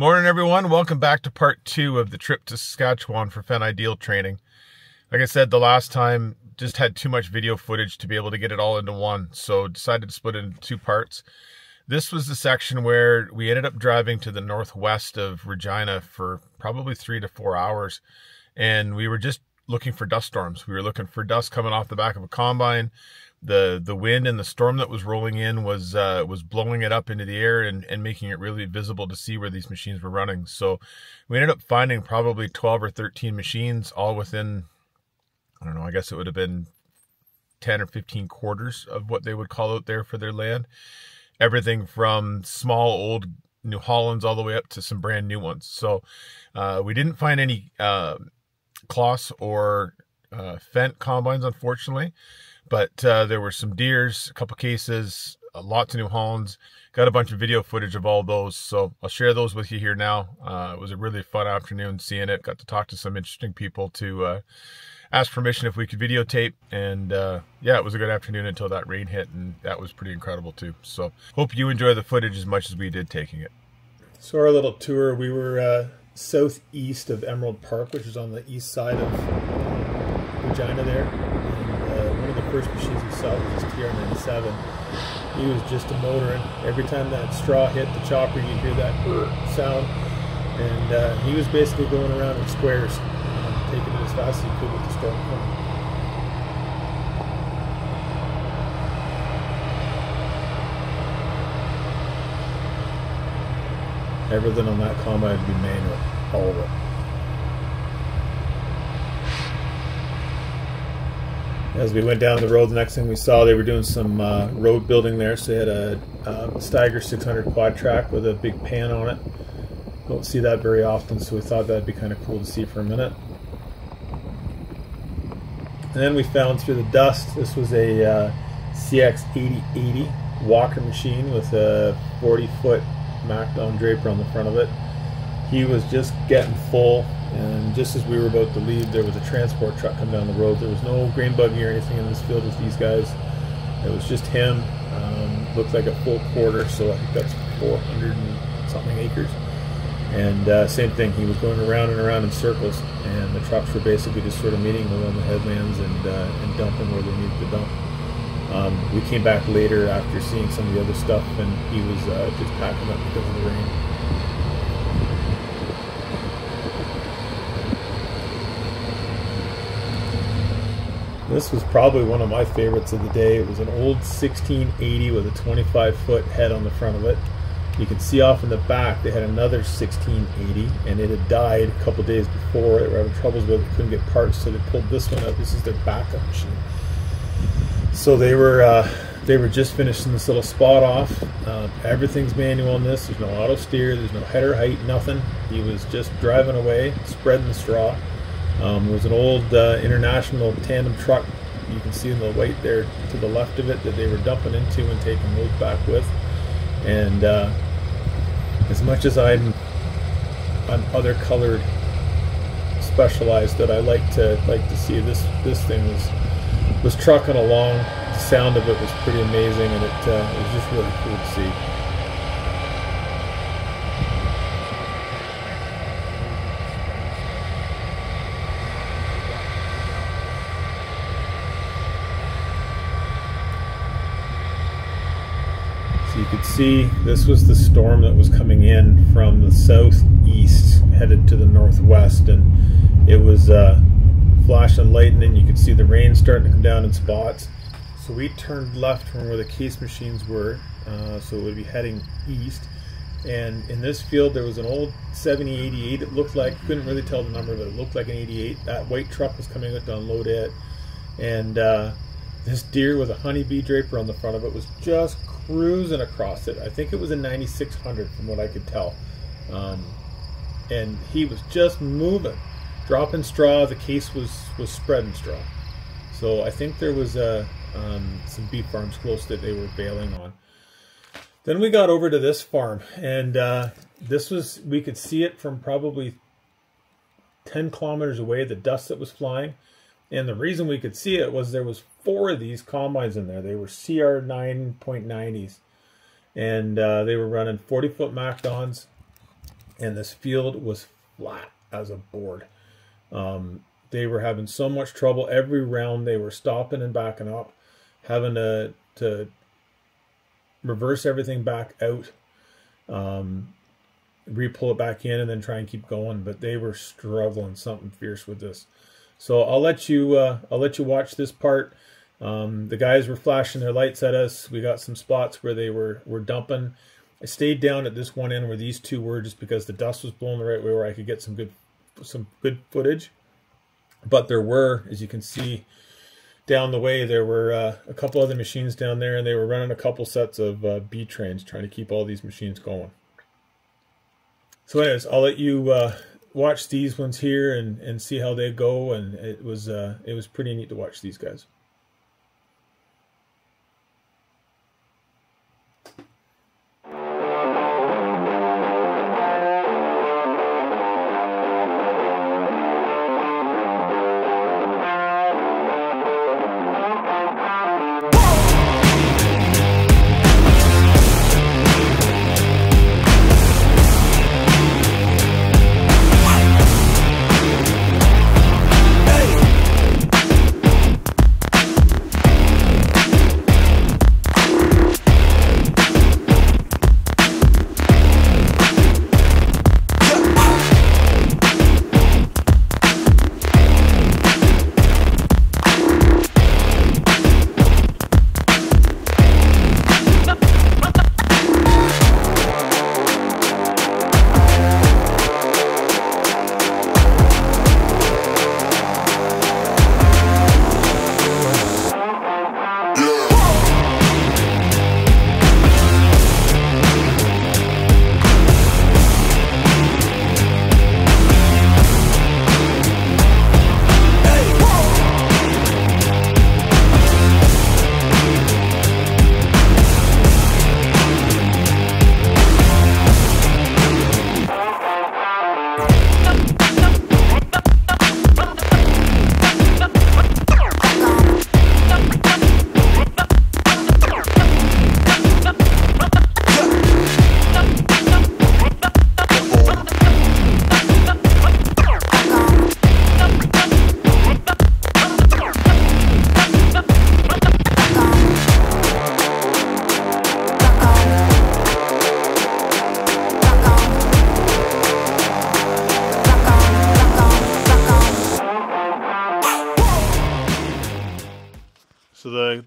Morning, everyone. Welcome back to part two of the trip to Saskatchewan for Fendt IDEAL training. Like I said, the last time just had too much video footage to be able to get it all into one, so decided to split it into two parts. This was the section where we ended up driving to the northwest of Regina for probably 3 to 4 hours, and we were just looking for dust storms. We were looking for dust coming off the back of a combine. The wind and the storm that was rolling in was blowing it up into the air and making it really visible to see where these machines were running. So we ended up finding probably 12 or 13 machines all within, I don't know, I guess it would have been 10 or 15 quarters of what they would call out there for their land. Everything from small old New Hollands all the way up to some brand new ones. So we didn't find any Claas or Fendt combines, unfortunately. But there were some Deeres, a couple Cases, lots of New Hollands. Got a bunch of video footage of all those, so I'll share those with you here now. It was a really fun afternoon seeing it. Got to talk to some interesting people to ask permission if we could videotape. And yeah, it was a good afternoon until that rain hit, and that was pretty incredible too. So hope you enjoy the footage as much as we did taking it. So our little tour, we were southeast of Emerald Park, which is on the east side of Regina there. First machines we saw was this CR 9.90. He was just a motoring. Every time that straw hit the chopper, you'd hear that sound. And he was basically going around in squares, taking it as fast as he could with the storm coming. Everything on that combine would be manual, all of it. As we went down the road, the next thing we saw, they were doing some road building there. So they had a Steiger 600 quad track with a big pan on it. Don't see that very often, so we thought that'd be kind of cool to see for a minute. And then we found through the dust, this was a CX8080 walker machine with a 40-foot Macdon draper on the front of it. He was just getting full, and just as we were about to leave, there was a transport truck come down the road. There was no grain buggy or anything in this field with these guys. It was just him. Looked like a full quarter, so I think that's 400 and something acres. And same thing, he was going around and around in circles, and the trucks were basically just sort of meeting along the headlands and dumping where they needed to dump. We came back later after seeing some of the other stuff, and he was just packing up because of the rain. This was probably one of my favorites of the day. It was an old 1680 with a 25-foot head on the front of it. You can see off in the back they had another 1680, and it had died a couple days before. They were having troubles with it, couldn't get parts, so they pulled this one up. This is their backup machine. So they were just finishing this little spot off. Everything's manual on this. There's no auto steer. There's no header height, nothing. He was just driving away, spreading the straw. It was an old international tandem truck. You can see in the white there to the left of it that they were dumping into and taking those back with. And as much as I'm other colored specialized, that I like to see, this thing was trucking along. The sound of it was pretty amazing, and it was just really cool to see. You could see this was the storm that was coming in from the southeast, headed to the northwest, and it was flashing lightning. You could see the rain starting to come down in spots. So we turned left from where the Case machines were, so it would be heading east. And in this field, there was an old 7088. It looked like, couldn't really tell the number, but it looked like an 88. That white truck was coming up to unload it, and this deer with a honeybee draper on the front of it was just cruising across it. I think it was a 9600 from what I could tell. And he was just moving, dropping straw. The Case was spreading straw. So I think there was some beef farms close that they were bailing on. Then we got over to this farm, and this was, we could see it from probably 10 kilometers away, the dust that was flying. And the reason we could see it was there was 4 of these combines in there. They were CR 9.90s, and they were running 40-foot Macdons, and this field was flat as a board. They were having so much trouble. Every round they were stopping and backing up, having to reverse everything back out, re-pull it back in, and then try and keep going. But they were struggling something fierce with this. So I'll let you watch this part. The guys were flashing their lights at us. We got some spots where they were dumping. I stayed down at this one end where these two were, just because the dust was blowing the right way where I could get some good footage. But there were, as you can see down the way, there were a couple other machines down there, and they were running a couple sets of B trains trying to keep all these machines going. So anyways, I'll let you watch these ones here and see how they go, and it was pretty neat to watch these guys.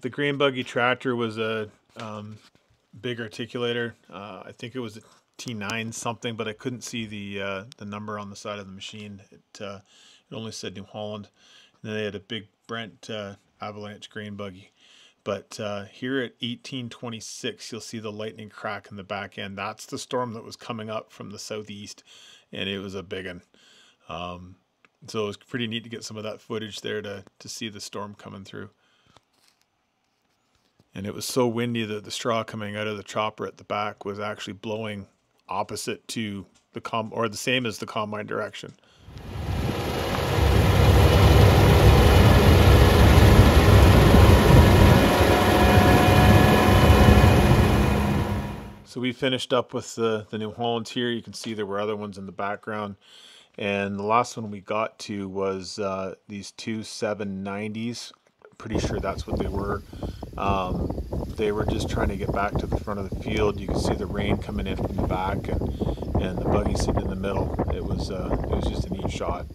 The grain buggy tractor was a big articulator. I think it was a T9 something, but I couldn't see the number on the side of the machine. It only said New Holland. And then they had a big Brent avalanche grain buggy. But here at 1826, you'll see the lightning crack in the back end. That's the storm that was coming up from the southeast, and it was a big one. So it was pretty neat to get some of that footage there to see the storm coming through. And it was so windy that the straw coming out of the chopper at the back was actually blowing opposite to the the same as the combine direction. So we finished up with the New Holland here. You can see there were other ones in the background. And the last one we got to was these two 790s. Pretty sure that's what they were. They were just trying to get back to the front of the field. You can see the rain coming in from the back, and the buggy sitting in the middle. It was just a neat shot.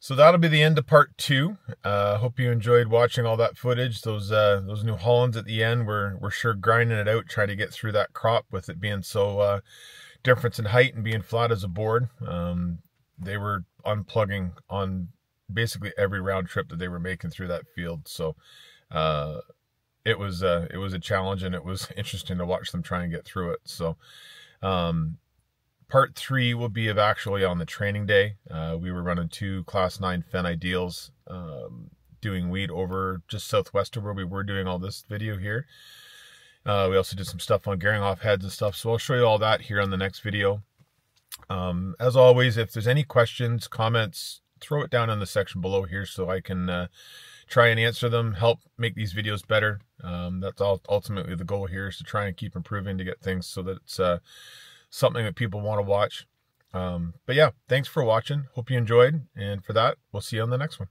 So that'll be the end of part two. Hope you enjoyed watching all that footage. Those New Hollands at the end were sure grinding it out, trying to get through that crop with it being so difference in height and being flat as a board. They were unplugging on basically every round trip that they were making through that field. So it was a challenge, and it was interesting to watch them try and get through it. So. Part three will be of actually on the training day. We were running two Class 9 Fendt IDEALs, doing wheat over just southwest of where we were doing all this video here. We also did some stuff on gearing off heads and stuff, so I'll show you all that here on the next video. As always, if there's any questions, comments, throw it down in the section below here so I can try and answer them, help make these videos better. That's all ultimately the goal here, is to try and keep improving to get things so that it's something that people want to watch. But yeah, thanks for watching. Hope you enjoyed. And for that, we'll see you on the next one.